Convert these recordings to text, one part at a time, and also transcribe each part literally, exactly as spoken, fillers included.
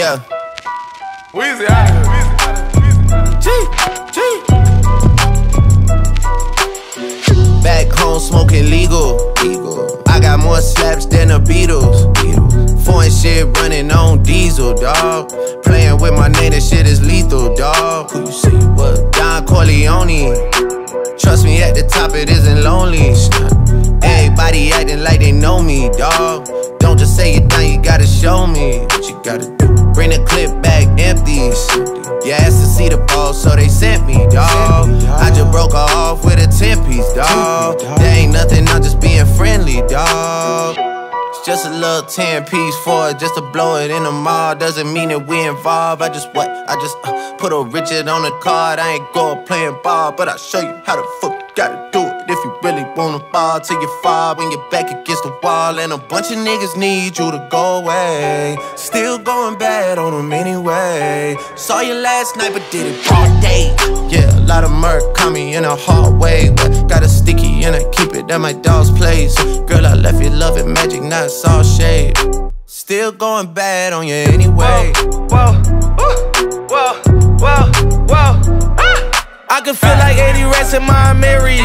Yeah. Weezy out here. Weezy. Back home smoking legal. I got more slaps than the Beatles. Foreign shit running on diesel, dog. Playing with my name, this shit is lethal, dog. Who you see? What? Don Corleone. Trust me, at the top it isn't lonely. Everybody acting like they know me, dog. Don't just say it down, you gotta show me what you gotta do. Bring the clip back empty. You asked to see the ball, so they sent me, dog. I just broke her off with a ten piece, dog. There ain't nothing, I'm just being friendly, dog. It's just a little ten piece for it, just to blow it in the mall. Doesn't mean that we involved. I just what? I just uh, put a Richard on the card. I ain't going playing ball, but I'll show you how the fuck you gotta do it. If you really wanna fall till you fall, when you're back against the wall, and a bunch of niggas need you to go away. Still going bad on them anyway. Saw you last night but did it all day. Yeah, a lot of murk caught me in a hard way. Got a sticky and I keep it at my dog's place. Girl, I left you loving magic, now it's all shade. Still going bad on you anyway. Whoa, whoa, whoa, whoa, whoa, ah! I can feel like eighty rats in my Amiris.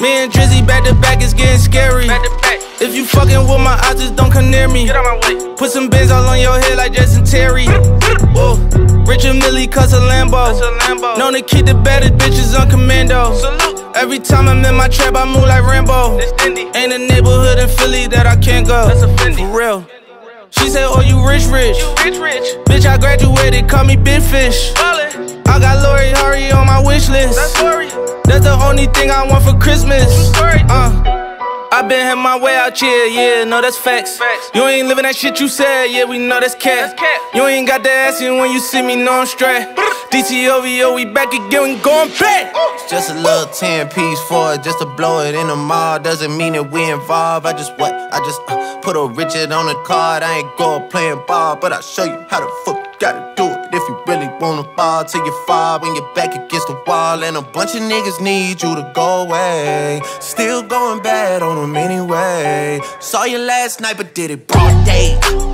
Me and Drizzy back to back, it's getting scary. If you fucking with my eyes, just don't come near me. Put some bins all on your head like Jason Terry. Whoa. Rich and Millie cause a Lambo. Known to keep the better bitches on commando. Every time I'm in my trap, I move like Rambo. Ain't a neighborhood in Philly that I can't go. For real. She said, oh, you rich, rich. Bitch, I graduated, call me Ben Fish. I got Lori Harvey on my wish list. That's the only thing I want for Christmas. Uh. I been had my way out here, yeah, no, that's facts. facts. You ain't living that shit you said, yeah, we know that's cat. You ain't got to ask you when you see me, no, I'm straight. D T O V O, we back again, we going back. It's just a little ten piece for it, just to blow it in the mall. Doesn't mean that we involved. I just what? I just uh, put a Richard on the card. I ain't going playing ball, but I'll show you how the fuck you gotta do it. If you really wanna fall till you fall, when you're back against the wall, and a bunch of niggas need you to go away. Still going bad on them anyway. Saw you last night but did it broad day.